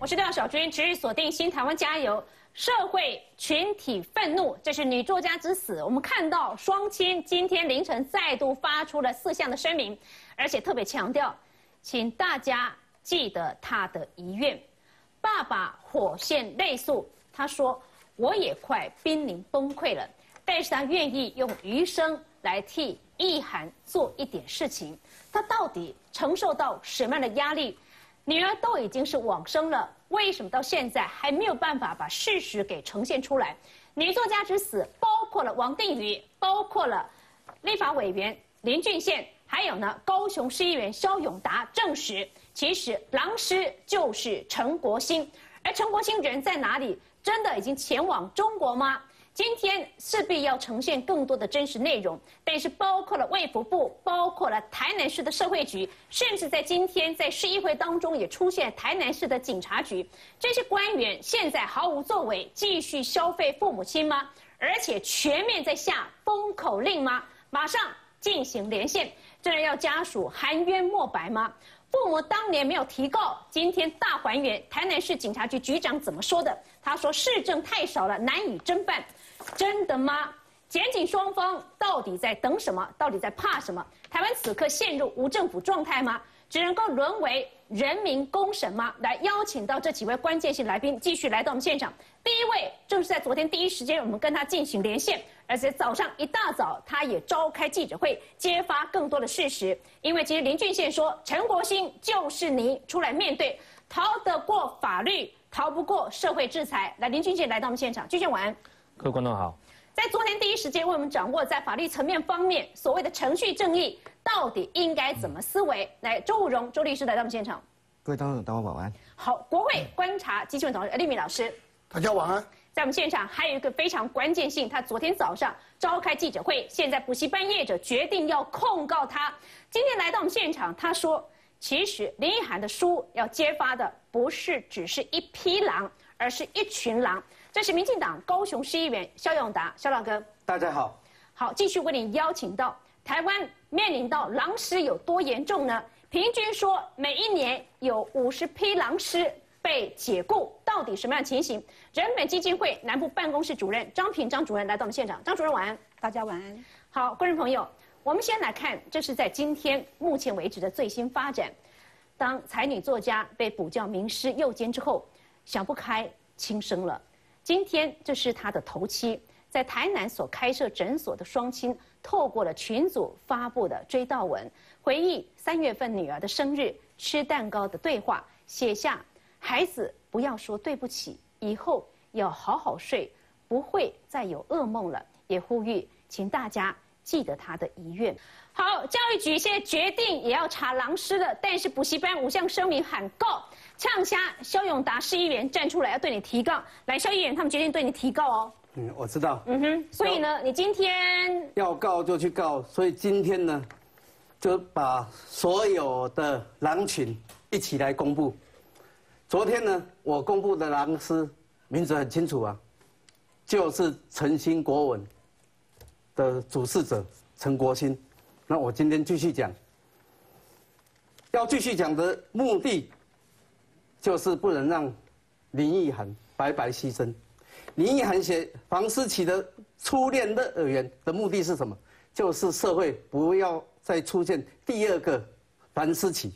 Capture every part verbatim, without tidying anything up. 我是廖小军，持续锁定新台湾加油。社会群体愤怒，这是女作家之死。我们看到双亲今天凌晨再度发出了四项的声明，而且特别强调，请大家记得她的遗愿。爸爸火线泪诉，他说：“我也快濒临崩溃了，但是他愿意用余生来替意涵做一点事情。”他到底承受到什么样的压力？ 女儿都已经是往生了，为什么到现在还没有办法把事实给呈现出来？女作家之死，包括了王定宇，包括了立法委员林俊宪，还有呢高雄市议员萧永达，证实其实狼师就是陈国兴，而陈国兴人在哪里？真的已经前往中国吗？ 今天势必要呈现更多的真实内容，但是包括了卫福部，包括了台南市的社会局，甚至在今天在市议会当中也出现台南市的警察局，这些官员现在毫无作为，继续消费父母亲吗？而且全面在下封口令吗？马上进行连线，真的要家属含冤莫白吗？父母当年没有提告，今天大还原，台南市警察局局长怎么说的？他说市政太少了，难以侦办。 真的吗？检警双方到底在等什么？到底在怕什么？台湾此刻陷入无政府状态吗？只能够沦为人民公审吗？来邀请到这几位关键性来宾继续来到我们现场。第一位正是在昨天第一时间我们跟他进行连线，而且早上一大早他也召开记者会，揭发更多的事实。因为其实林俊宪说陈国兴就是你出来面对，逃得过法律，逃不过社会制裁。来，林俊宪来到我们现场，俊宪晚安。 各位观众好，在昨天第一时间为我们掌握在法律层面方面所谓的程序正义到底应该怎么思维？来，周武荣周律师来到我们现场。各位观众，大家晚安。好，国会观察基金会董事李敏老师，大家晚安。在我们现场还有一个非常关键性，他昨天早上召开记者会，现在补习班业者决定要控告他。今天来到我们现场，他说，其实林意涵的书要揭发的不是只是一匹狼，而是一群狼。 这是民进党高雄市议员萧永达，萧老哥，大家好，好，继续为您邀请到台湾面临到狼尸有多严重呢？平均说每一年有五十批狼尸被解雇，到底什么样情形？人本基金会南部办公室主任张平张主任来到我们现场，张主任晚安，大家晚安。好，观众朋友，我们先来看，这是在今天目前为止的最新发展。当才女作家被补教名师诱奸之后，想不开轻生了。 今天，这是他的头七，在台南所开设诊所的双亲，透过了群组发布的追悼文，回忆三月份女儿的生日吃蛋糕的对话，写下“孩子不要说对不起，以后要好好睡，不会再有噩梦了”，也呼吁请大家记得他的遗愿。好，教育局现在决定也要查狼师了，但是补习班五项声明喊告。 呛虾，萧永达市议员站出来要对你提告，来，萧议员他们决定对你提告哦。嗯，我知道。嗯哼，所以呢，你今天要告就去告，所以今天呢，就把所有的狼群一起来公布。昨天呢，我公布的狼师名字很清楚啊，就是晨兴国文的主事者陈国兴。那我今天继续讲，要继续讲的目的。 就是不能让林意涵白白牺牲。林意涵写房思琪的初恋的乐园的目的是什么？就是社会不要再出现第二个房思琪，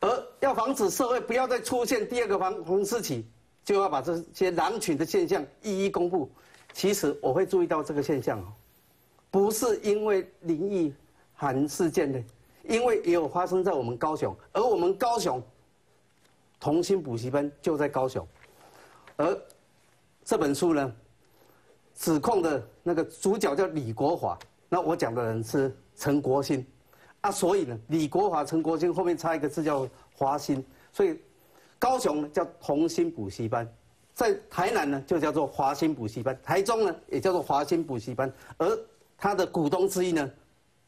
而要防止社会不要再出现第二个房房思琪，就要把这些狼群的现象一一公布。其实我会注意到这个现象哦，不是因为林意涵事件的，因为也有发生在我们高雄，而我们高雄。 同心补习班就在高雄，而这本书呢，指控的那个主角叫李国华，那我讲的人是陈国兴，啊，所以呢，李国华、陈国兴后面插一个字叫华兴，所以高雄叫同心补习班，在台南呢就叫做华兴补习班，台中呢也叫做华兴补习班，而他的股东之一呢，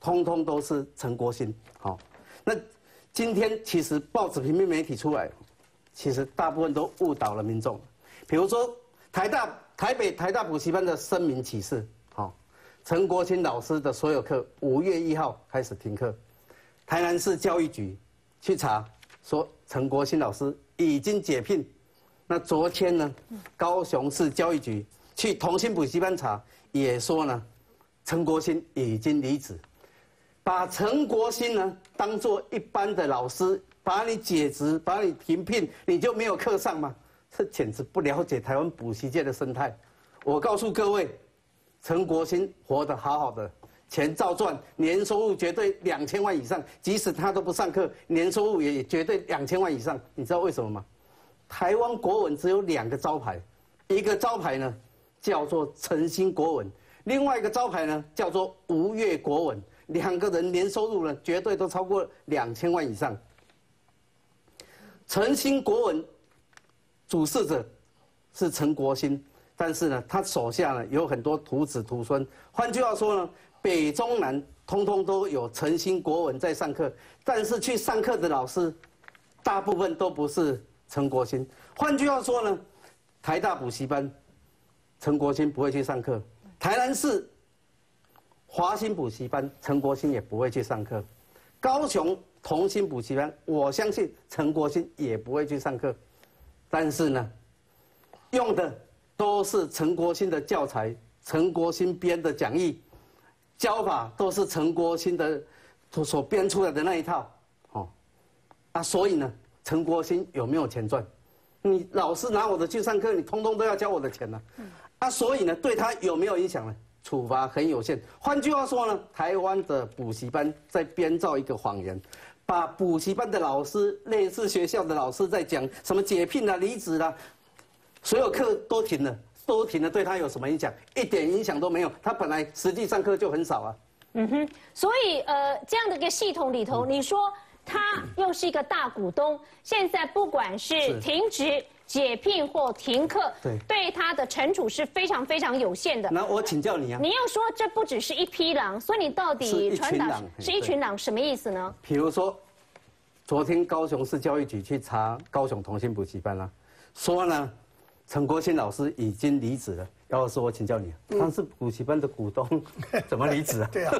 通通都是陈国兴。好，那今天其实报纸平面媒体出来。 其实大部分都误导了民众，比如说台大台北台大补习班的声明启事，好，陈国清老师的所有课五月一号开始停课，台南市教育局去查说陈国新老师已经解聘。那昨天呢，高雄市教育局去同心补习班查，也说呢，陈国新已经离职。把陈国新呢当做一般的老师，把你解职，把你停聘，你就没有课上吗？这简直不了解台湾补习界的生态。我告诉各位，陈国新活得好好的。 钱照赚，年收入绝对两千万以上。即使他都不上课，年收入也绝对两千万以上。你知道为什么吗？台湾国文只有两个招牌，一个招牌呢叫做诚心国文，另外一个招牌呢叫做吴越国文。两个人年收入呢绝对都超过两千万以上。诚心国文主事者是陈国新，但是呢他手下呢有很多徒子徒孙。换句话说呢。 北中南通通都有诚心国文在上课，但是去上课的老师，大部分都不是陈国新。换句话说呢，台大补习班，陈国新不会去上课；台南市华新补习班，陈国新也不会去上课；高雄同心补习班，我相信陈国新也不会去上课。但是呢，用的都是陈国新的教材，陈国新编的讲义。 教法都是陈国新的所编出来的那一套，哦，啊，所以呢，陈国新有没有钱赚？你老师拿我的去上课，你通通都要交我的钱呢、啊，嗯、啊，所以呢，对他有没有影响呢？处罚很有限。换句话说呢，台湾的补习班在编造一个谎言，把补习班的老师、类似学校的老师在讲什么解聘啦、啊、离职啦，所有课都停了。 都停了，对他有什么影响？一点影响都没有。他本来实际上课就很少啊。嗯哼，所以呃，这样的一个系统里头，嗯、你说他又是一个大股东，现在不管是停职、解聘或停课，对，对他的惩处是非常非常有限的。那我请教你啊，你又说这不只是一匹狼，所以你到底传达是一群狼什么意思呢？比如说，昨天高雄市教育局去查高雄同心补习班啦、啊，说呢。 陈国新老师已经离职了。姚老师，我请教你，他是补习班的股东，怎么离职啊？对啊，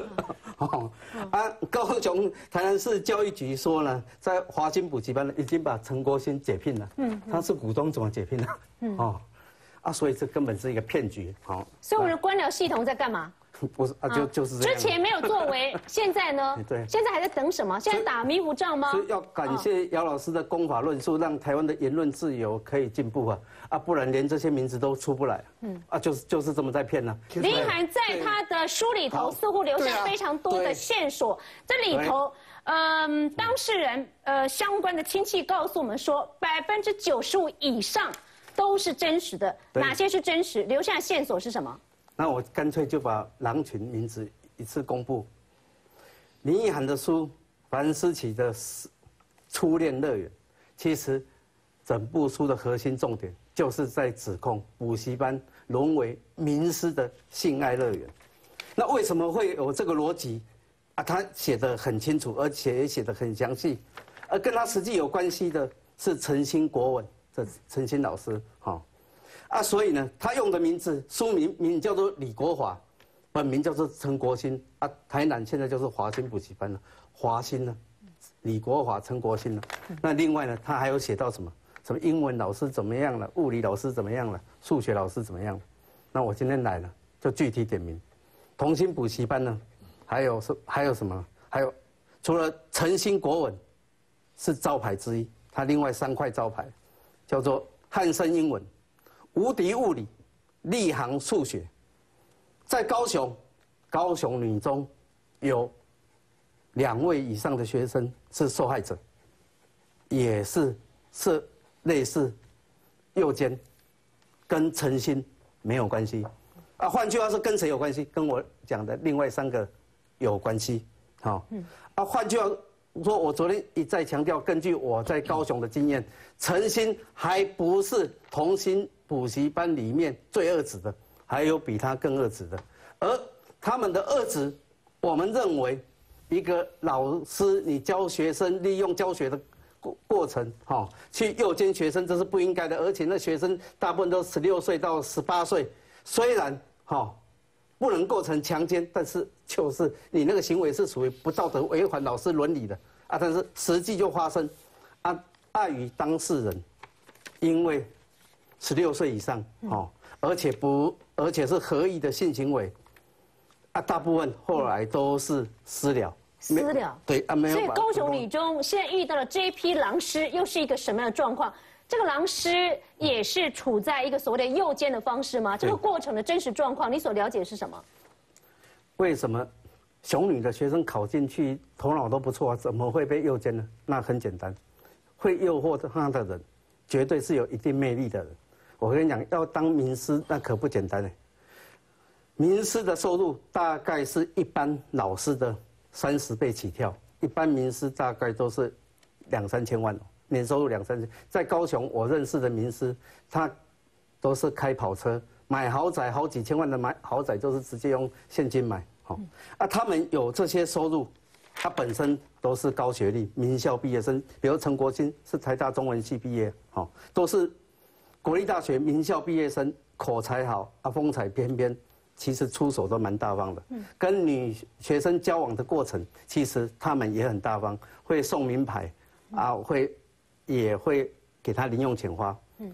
哦，啊，高雄台南市教育局说呢，在华新补习班呢已经把陈国新解聘了。嗯，他是股东，怎么解聘呢？嗯，哦，啊，所以这根本是一个骗局。好，所以我们的官僚系统在干嘛？不是啊，就就是这样。之前没有作为，现在呢？对，现在还在等什么？现在打迷糊仗吗？所以要感谢姚老师的公法论述，让台湾的言论自由可以进步啊。 啊，不然连这些名字都出不来。嗯，啊，就是就是这么在骗呢。林奕含在他的书里头似乎留下非常多的线索，这里头，嗯，当事人呃相关的亲戚告诉我们说，百分之九十五以上都是真实的，哪些是真实？留下线索是什么？那我干脆就把狼群名字一次公布。林奕含的书《樊思琪的初恋乐园》，其实整部书的核心重点。 就是在指控补习班沦为名师的性爱乐园，那为什么会有这个逻辑？啊，他写得很清楚，而且也写得很详细。而跟他实际有关系的是陈新国文的陈新老师，哈，啊，所以呢，他用的名字书名名叫做李国华，本名叫做陈国新啊，台南现在就是华新补习班了，华新呢，李国华、陈国新呢，那另外呢，他还有写到什么？ 什么英文老师怎么样了？物理老师怎么样了？数学老师怎么样了？那我今天来了，就具体点名。同心补习班呢，还有什还有什么？还有除了诚心国文是招牌之一，它另外三块招牌叫做汉森英文、无敌物理、立行数学。在高雄，高雄女中有两位以上的学生是受害者，也是是。 类似右肩，跟诚心没有关系，啊，换句话说，跟谁有关系？跟我讲的另外三个有关系，好、哦，嗯、啊，换句话说，我昨天一再强调，根据我在高雄的经验，诚心还不是同心补习班里面最恶质的，还有比他更恶质的，而他们的恶质，我们认为，一个老师你教学生利用教学的。 过过程哈、哦，去诱奸学生这是不应该的，而且那学生大部分都十六岁到十八岁，虽然哈、哦、不能构成强奸，但是就是你那个行为是属于不道德、违反老师伦理的啊，但是实际就发生啊，大于当事人，因为十六岁以上哦，而且不而且是合意的性行为，啊，大部分后来都是私了。 私了，对啊，没有。所以高雄女中现在遇到了这一批狼师，又是一个什么样的状况？这个狼师也是处在一个所谓的诱奸的方式吗？这个过程的真实状况，你所了解是什么？为什么雄女的学生考进去头脑都不错，怎么会被诱奸呢？那很简单，会诱惑他的人，绝对是有一定魅力的人。我跟你讲，要当名师那可不简单嘞。名师的收入大概是一般老师的 三十倍起跳，一般名师大概都是两三千万，年收入两三千。在高雄，我认识的名师，他都是开跑车、买豪宅，好几千万的买豪宅，就是直接用现金买。好、哦，啊，他们有这些收入，他本身都是高学历、名校毕业生，比如陈国清是台大中文系毕业，好、哦，都是国立大学名校毕业生，口才好，啊，风采翩翩。 其实出手都蛮大方的，跟女学生交往的过程，其实他们也很大方，会送名牌，啊，会，也会给他零用钱花。嗯，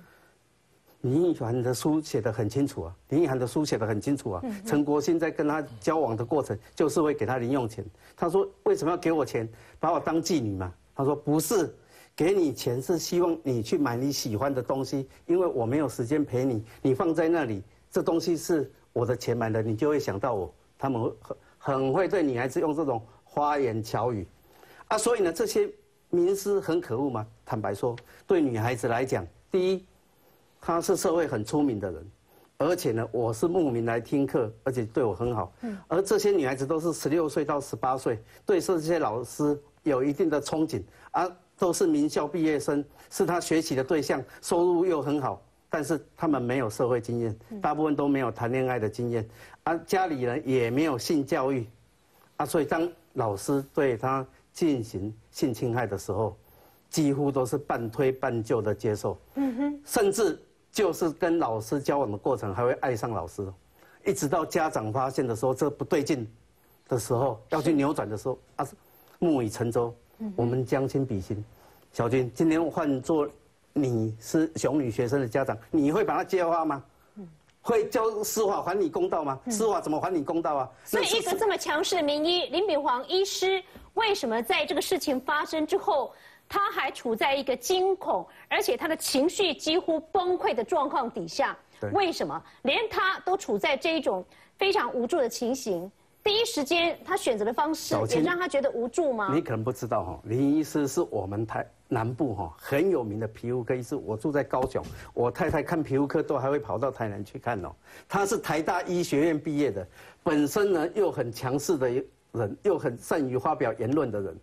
林奕含的书写得很清楚啊，林奕含的书写得很清楚啊。陈国兴在跟他交往的过程，就是会给他零用钱。他说为什么要给我钱，把我当妓女嘛？他说不是。 给你钱是希望你去买你喜欢的东西，因为我没有时间陪你，你放在那里，这东西是我的钱买的，你就会想到我。他们很很会对女孩子用这种花言巧语，啊，所以呢，这些名师很可恶嘛。坦白说，对女孩子来讲，第一，他是社会很出名的人，而且呢，我是慕名来听课，而且对我很好。嗯。而这些女孩子都是十六岁到十八岁，对这些老师有一定的憧憬啊。 都是名校毕业生，是他学习的对象，收入又很好，但是他们没有社会经验，大部分都没有谈恋爱的经验，啊，家里人也没有性教育，啊，所以当老师对他进行性侵害的时候，几乎都是半推半就的接受，嗯哼，甚至就是跟老师交往的过程还会爱上老师，一直到家长发现的时候，这不对劲的时候，要去扭转的时候，啊，木已成舟。 我们将心比心，小君，今天换做你是雄女学生的家长，你会把她教化吗？会教司法还你公道吗？司法怎么还你公道啊？所以，一个这么强势的名医林秉煌医师，为什么在这个事情发生之后，他还处在一个惊恐，而且他的情绪几乎崩溃的状况底下？为什么连他都处在这一种非常无助的情形？ 第一时间，他选择的方式也让他觉得无助吗？你可能不知道哈，林医师是我们台南部哈很有名的皮肤科医师。我住在高雄，我太太看皮肤科都还会跑到台南去看哦。他是台大医学院毕业的，本身呢又很强势的人，又很善于发表言论的人。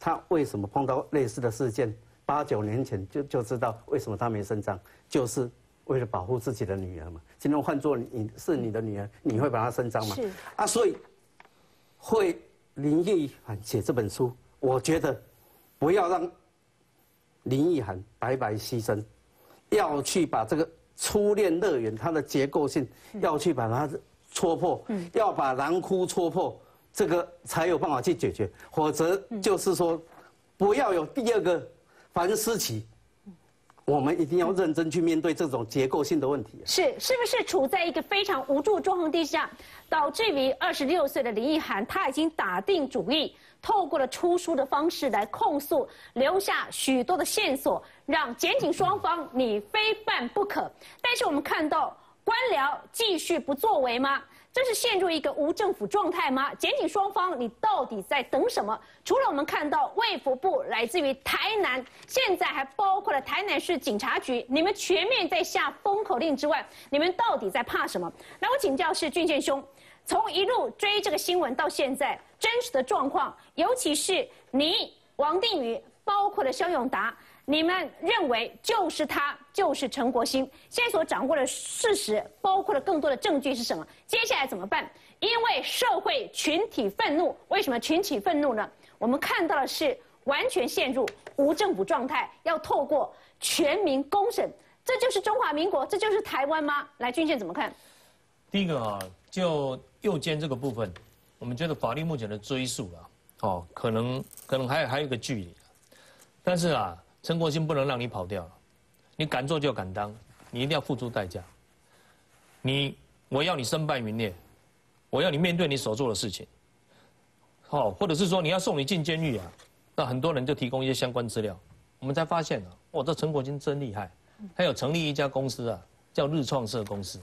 他为什么碰到类似的事件？八九年前就就知道为什么他没伸张，就是 为了保护自己的女儿嘛。今天换做你是你的女儿，你会把她伸张吗？是啊，所以会林奕含写这本书，我觉得不要让林奕含白白牺牲，要去把这个初恋乐园它的结构性要去把它戳破，嗯、要把狼窟戳破，这个才有办法去解决。否则就是说，不要有第二个凡思琪。 我们一定要认真去面对这种结构性的问题、啊。是，是不是处在一个非常无助状况底下，导致于二十六岁的林奕含，她已经打定主意，透过了出书的方式来控诉，留下许多的线索，让检警双方你非办不可。但是我们看到官僚继续不作为吗？ 这是陷入一个无政府状态吗？检警双方，你到底在等什么？除了我们看到卫福部来自于台南，现在还包括了台南市警察局，你们全面在下封口令之外，你们到底在怕什么？那我请教是俊宪兄，从一路追这个新闻到现在，真实的状况，尤其是你、王定宇，包括了萧永达，你们认为就是他。 就是陈国兴现在所掌握的事实，包括了更多的证据是什么？接下来怎么办？因为社会群体愤怒，为什么群体愤怒呢？我们看到的是完全陷入无政府状态，要透过全民公审，这就是中华民国，这就是台湾吗？来，俊宪怎么看？第一个啊，就诱奸这个部分，我们觉得法律目前的追溯啊，哦，可能可能还有还有一个距离，但是啊。陈国兴不能让你跑掉了，你敢做就敢当，你一定要付出代价。你，我要你身败名裂，我要你面对你所做的事情。好、哦，或者是说你要送你进监狱啊，那很多人就提供一些相关资料，我们才发现啊，哇，这陈国兴真厉害，他有成立一家公司啊，叫日创社公司。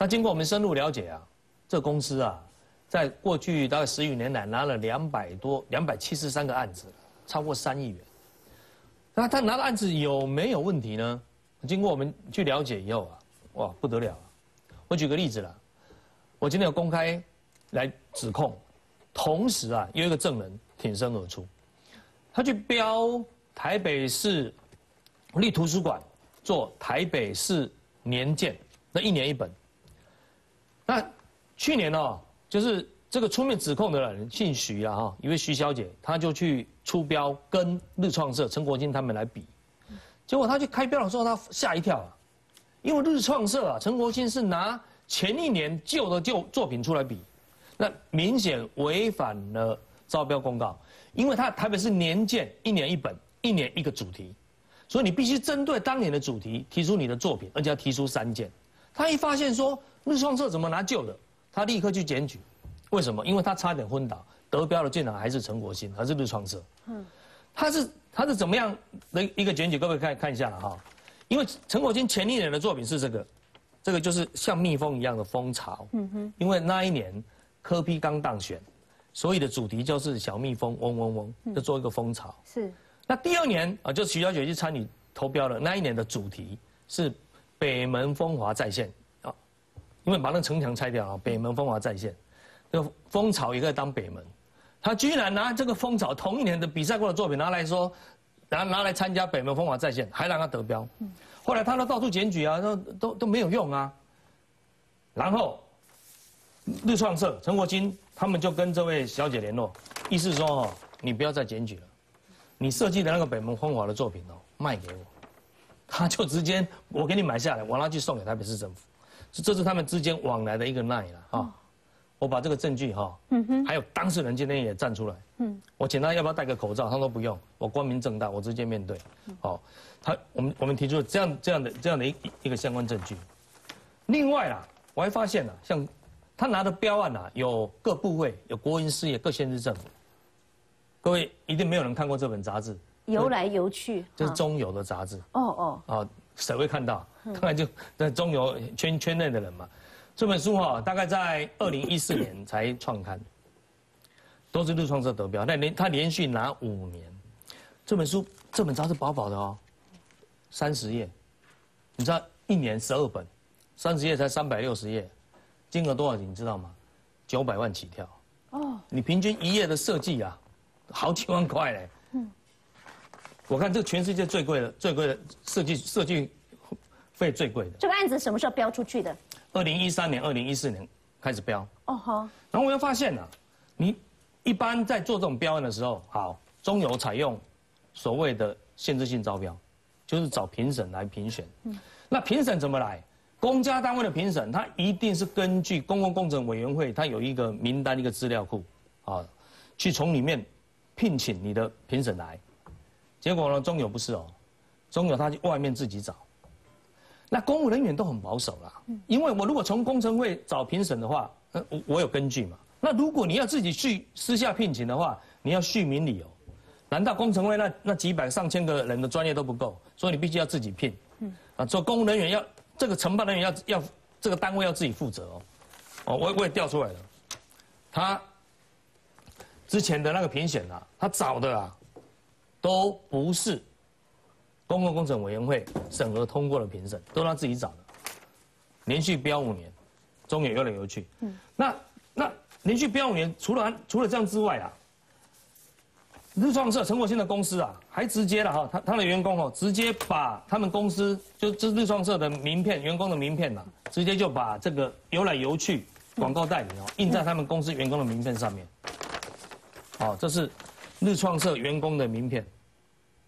那经过我们深入了解啊，这公司啊，在过去大概十余年来拿了两百多、两百七十三个案子，超过三亿元。那他拿的案子有没有问题呢？经过我们去了解以后啊，哇，不得了、啊！我举个例子啦，我今天有公开来指控，同时啊，有一个证人挺身而出，他去标台北市立图书馆做台北市年鉴，那一年一本。那去年哦，就是这个出面指控的人姓徐啊，哈，一位徐小姐，她就去出标跟日创社陈国兴他们来比，结果她去开标的时候，她吓一跳啊，因为日创社啊，陈国兴是拿前一年旧的旧作品出来比，那明显违反了招标公告，因为它台北市年鉴一年一本，一年一个主题，所以你必须针对当年的主题提出你的作品，而且要提出三件。她一发现说，日创社怎么拿旧的？他立刻去检举，为什么？因为他差点昏倒，得标的竟然还是陈国兴，还是日创社。嗯，他是他是怎么样的一个检举？各位看看一下了哈，因为陈国兴前一年的作品是这个，这个就是像蜜蜂一样的蜂巢。嗯哼，因为那一年柯 P 刚当选，所以的主题就是小蜜蜂嗡嗡嗡，就做一个蜂巢。是。那第二年啊，就徐小姐去参与投标了，那一年的主题是北门风华再现。因为把那城墙拆掉啊，北门风华再现，那蜂巢也可以当北门，他居然拿这个蜂巢同一年的比赛过的作品拿来说，拿拿来参加北门风华再现，还让他得标。后来他都到处检举啊，都都都没有用啊。然后，日创社陈国兴他们就跟这位小姐联络，意思说哦，你不要再检举了，你设计的那个北门风华的作品哦，卖给我，他就直接我给你买下来，我拿去送给台北市政府。这是他们之间往来的一个 line 了哈，我把这个证据哈，还有当事人今天也站出来，我请他要不要戴个口罩，他都不用，我光明正大，我直接面对，好，他我们我们提出了这样这样的这样的一一个相关证据。另外啦，我还发现啦，像他拿的标案啊，有各部会，有国营事业，各县市政府，各位一定没有人看过这本杂志，游来游去，这是中游的杂志，哦哦，啊。谁会看到？当然就在中游圈圈内的人嘛。这本书哈、哦，大概在二零一四年才创刊，都是日创社得标，但连他连续拿五年。这本书这本杂志薄薄的哦，三十页，你知道一年十二本，三十页才三百六十页，金额多少钱你知道吗？九百万起跳。哦，你平均一页的设计啊，好几万块嘞。嗯。我看这全世界最贵的、最贵的设计设计费最贵的。这个案子什么时候标出去的？二零一三年、二零一四年开始标。哦吼。然后我又发现啊，你一般在做这种标案的时候，好，中游采用所谓的限制性招标，就是找评审来评选。嗯。那评审怎么来？公家单位的评审，他一定是根据公共工程委员会，他有一个名单、一个资料库，啊，去从里面聘请你的评审来。结果呢？中友不是哦，中友他去外面自己找。那公务人员都很保守啦，因为我如果从工程会找评审的话，呃，我我有根据嘛。那如果你要自己去私下聘请的话，你要续名理由。难道工程会那那几百上千个人的专业都不够？所以你必须要自己聘。嗯。啊，做公务人员要这个承办人员要要这个单位要自己负责哦。哦，我我也调出来了。他之前的那个评选啊，他找的啊。都不是公共工程委员会审核通过的评审，都他自己找的，连续标五年，中也游来游去。嗯，那那连续标五年，除了除了这样之外啊，日创社陈国兴的公司啊，还直接了哈，他他的员工哦，直接把他们公司就就日创社的名片，员工的名片呐、啊，直接就把这个游来游去广告代理哦，印在他们公司员工的名片上面。好、哦，这是。日创社员工的名片，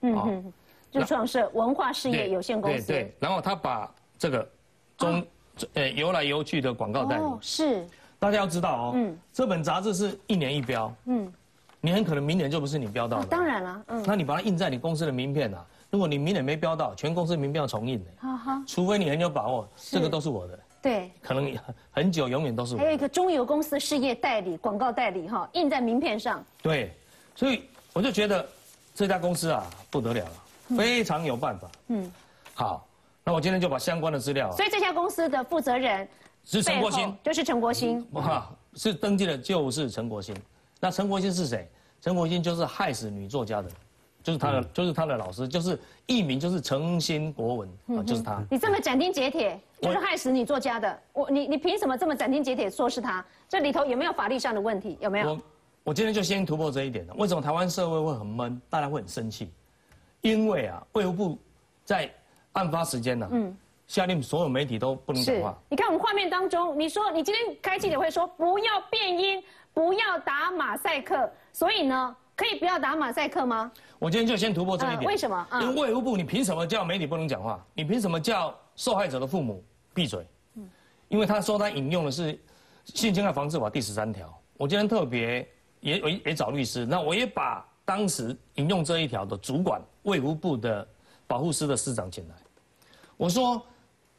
嗯哼，日创社文化事业有限公司。对对，然后他把这个中，呃，游来游去的广告代理是，大家要知道哦，嗯，这本杂志是一年一标，嗯，你很可能明年就不是你标到的，当然了，嗯，那你把它印在你公司的名片啊，如果你明年没标到，全公司名标重印的，哈哈，除非你很有把握，这个都是我的。 对，可能很久，永远都是我。还有一个中油公司事业代理、广告代理哈，印在名片上。对，所以我就觉得这家公司啊不得了了，非常有办法。嗯，好，那我今天就把相关的资料、啊。所以这家公司的负责人是陈国兴，就是陈国兴。哇，是登记的就是陈国兴。那陈国兴是谁？陈国兴就是害死女作家的。 就是他的，嗯、就是他的老师，就是艺名就是诚心国文、嗯、啊，就是他。你这么斩钉截铁，就是害死你作家的，我你你凭什么这么斩钉截铁说是他？这里头有没有法律上的问题？有没有？我我今天就先突破这一点了。为什么台湾社会会很闷，大家会很生气？因为啊，卫福部在案发时间呢、啊，嗯，下令所有媒体都不能讲话。你看我们画面当中，你说你今天开记者会说不要变音，不要打马赛克，所以呢？ 可以不要打马赛克吗？我今天就先突破这一点。呃、为什么？呃、因为卫福部，你凭什么叫媒体不能讲话？你凭什么叫受害者的父母闭嘴？嗯，因为他说他引用的是《性侵害防治法》第十三条。我今天特别也也也找律师，那我也把当时引用这一条的主管卫福部的保护司的司长请来。我说，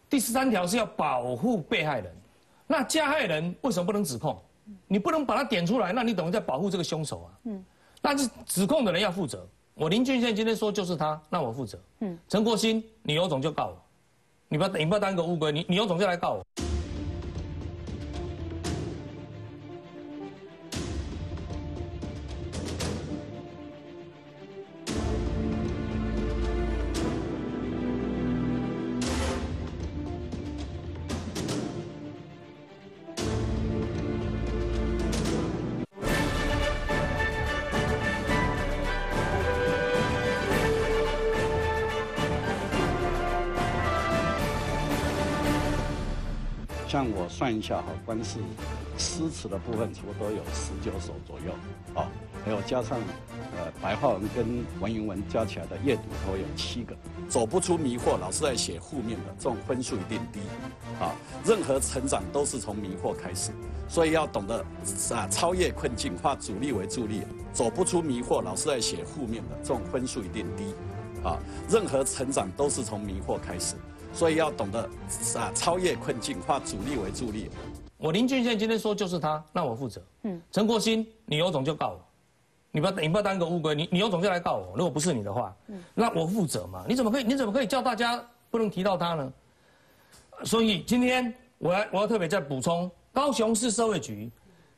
第十三条是要保护被害人，那加害人为什么不能指控？你不能把他点出来，那你等于在保护这个凶手啊？嗯。 那是指控的人要负责。我林俊宪今天说就是他，那我负责。嗯，陈国兴，你有种就告我，你不要你不要当个乌龟，你你有种就来告我。像我算一下哈，光是诗词的部分，差不多有十九首左右，啊、哦，还有加上呃白话文跟文言文加起来的阅读都有七个。走不出迷惑，老是在写负面的，这种分数一定低，啊、哦，任何成长都是从迷惑开始，所以要懂得啊超越困境，化阻力为助力。走不出迷惑，老是在写负面的，这种分数一定低，啊、哦，任何成长都是从迷惑开始。 所以要懂得啊，超越困境，化阻力为助力。我林俊宪今天说就是他，那我负责。嗯，陈国兴，你有种就告我，你不要你不要当个乌龟，你你有种就来告我。如果不是你的话，嗯，那我负责嘛。你怎么可以你怎么可以叫大家不能提到他呢？所以今天我要我要特别再补充，高雄市社会局、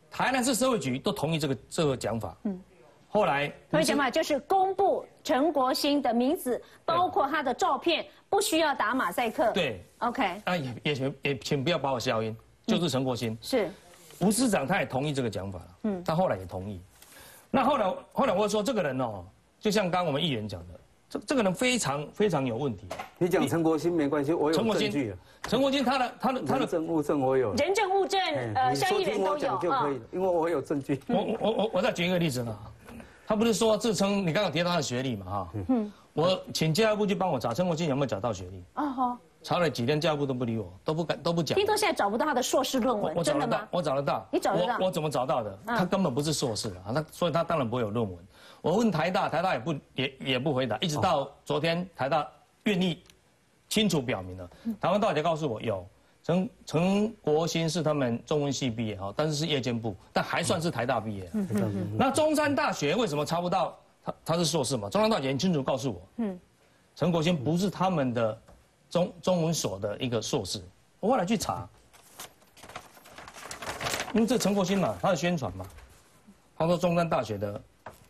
台南市社会局都同意这个这个讲法。嗯。 后来，同意讲法就是公布陈国兴的名字，包括他的照片，不需要打马赛克。对 ，OK。啊，也也请也请不要把我消音，就是陈国兴。嗯、是，吴市长他也同意这个讲法了。嗯，他后来也同意。那后来后来我说这个人哦，就像刚刚我们议员讲的，这这个人非常非常有问题。你讲陈国兴没关系，我有证据。陈国兴他的他的他的人证物证我有。人证物证，呃，像议员都有啊，因为我有证据。我我我我再举一个例子呢。 他不是说自称你刚刚提到他的学历嘛哈？嗯，我请教育部去帮我查陈国兴有没有找到学历。哦好，查了几天，教育部都不理我，都不敢都不讲。听说现在找不到他的硕士论文，真的吗？我找得到，你找得到？我怎么找到的？他根本不是硕士啊，他所以他当然不会有论文。我问台大，台大也不也也不回答，一直到昨天台大愿意清楚表明了，台湾大学告诉我有陈陈国兴是他们中文系毕业哈，但是是夜间部，但还算是台大毕业、啊。嗯嗯嗯、那中山大学为什么查不到他？他是硕士嘛？中山大学很清楚告诉我，嗯，陈国兴不是他们的中中文所的一个硕士。我后来去查，因为这陈国兴嘛，他的宣传嘛，他说中山大学的。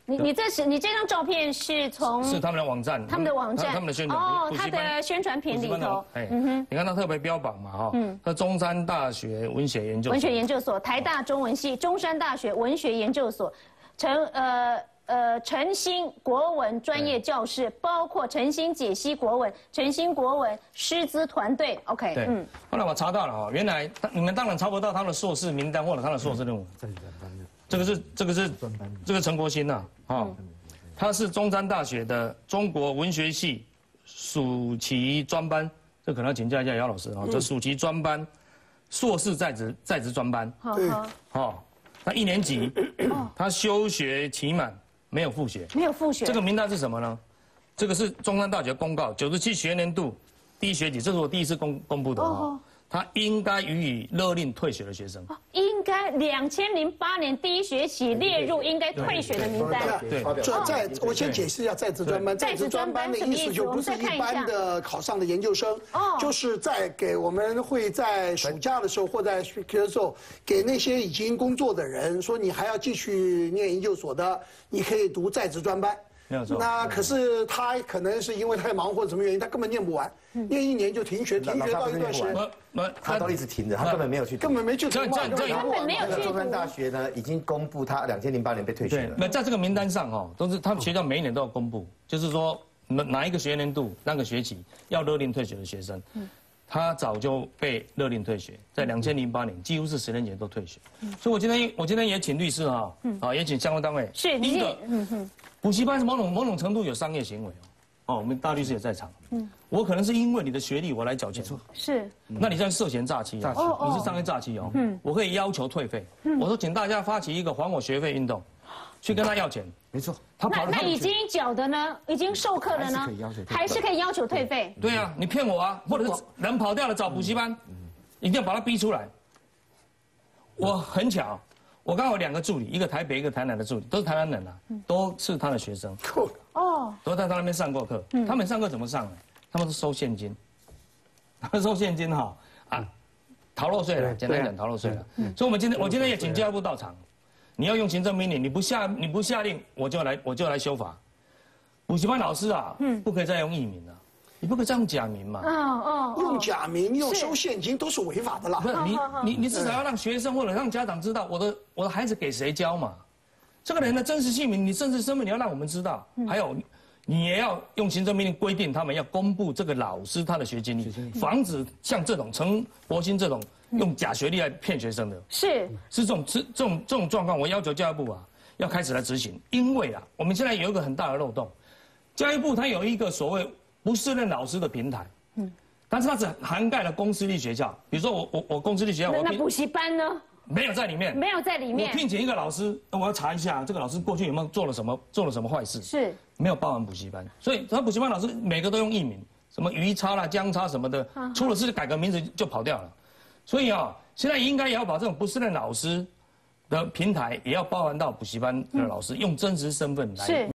你你这是你这张照片是从是他们的网站，他们的网站，他们的宣传哦，他的宣传品里头，哎，你看他特别标榜嘛哈，嗯，他中山大学文学研究文学研究所，台大中文系，中山大学文学研究所，陈呃呃陈兴国文专业教室，包括陈兴解析国文、陈兴国文师资团队 ，OK， 嗯，后来我查到了哈，原来你们当然查不到他的硕士名单或者他的硕士论文。 这个是这个是这个陈国兴呐，啊，他是中山大学的中国文学系暑期专班，这可能要请教一下姚老师啊，这暑期专班，硕士在职在职专班，好，好，他一年级，他休学期满没有复学，没有复学，这个名单是什么呢？这个是中山大学公告九十七学年度第一学期，这是我第一次公公布的啊、哦。他应该予以勒令退学的学生，应该两千零八年第一学期列入应该退学的名单。对，在我先解释一下在职专班，在职专班的意思就不是一般的考上的研究生，就是在给我们会在暑假的时候或在学期的时候，给那些已经工作的人说你还要继续念研究所的，你可以读在职专班。 那可是他可能是因为太忙或者什么原因，他根本念不完，念一年就停学，停学到一段时间，他都一直停着，他根本没有去，根本没去读，根本没有去读。中山大学呢，已经公布他两千零八年被退学了。那在这个名单上哦，都是他们学校每一年都要公布，就是说哪哪一个学年度、那个学期要勒令退学的学生，他早就被勒令退学，在两千零八年几乎是十年前都退学。所以我今天我今天也请律师哈，啊也请相关单位，是第一个。 补习班某种某种程度有商业行为哦，哦，我们大律师也在场。嗯，我可能是因为你的学历，我来缴钱。是，那你算涉嫌诈欺，诈欺，你是商业诈欺哦。嗯，我可以要求退费。嗯，我说请大家发起一个还我学费运动，去跟他要钱。没错，他跑了。那已经缴的呢？已经授课的呢？还是可以要求退费？对啊，你骗我啊，或者是人跑掉了找补习班，一定要把他逼出来。我很巧。 我刚好有两个助理，一个台北，一个台南的助理，都是台南人啊，都是他的学生，哦，都在他那边上过课。他们上课怎么上呢？他们是收现金，他们收现金哈啊，逃漏税了，简单讲逃漏税了。所以我们今天我今天也请教育部到场，你要用行政命令，你不下你不下令，我就来我就来修法。补习班老师啊，不可以再用艺名了。 你不可以这样假名嘛？哦哦，用假名、用收现金都是违法的啦。不是你你你至少要让学生或者让家长知道我的我的孩子给谁教嘛，这个人的真实姓名、你甚至身份你要让我们知道。还有，你也要用行政命令规定他们要公布这个老师他的学经历，防止像这种陈柏兴这种用假学历来骗学生的。是是这种这这种这种状况，我要求教育部啊要开始来执行，因为啊我们现在有一个很大的漏洞，教育部它有一个所谓。 不适任老师的平台，嗯，但是它只涵盖了公私立学校，比如说我我我公私立学校，我那补习班呢？没有在里面，没有在里面。我聘请一个老师，我要查一下这个老师过去有没有做了什么做了什么坏事，是没有包含补习班，所以他补习班老师每个都用艺名，什么鱼叉啦、江叉什么的，出了事改个名字就跑掉了。所以啊、哦，现在应该也要把这种不适任老师的平台也要包含到补习班的老师，嗯、用真实身份来。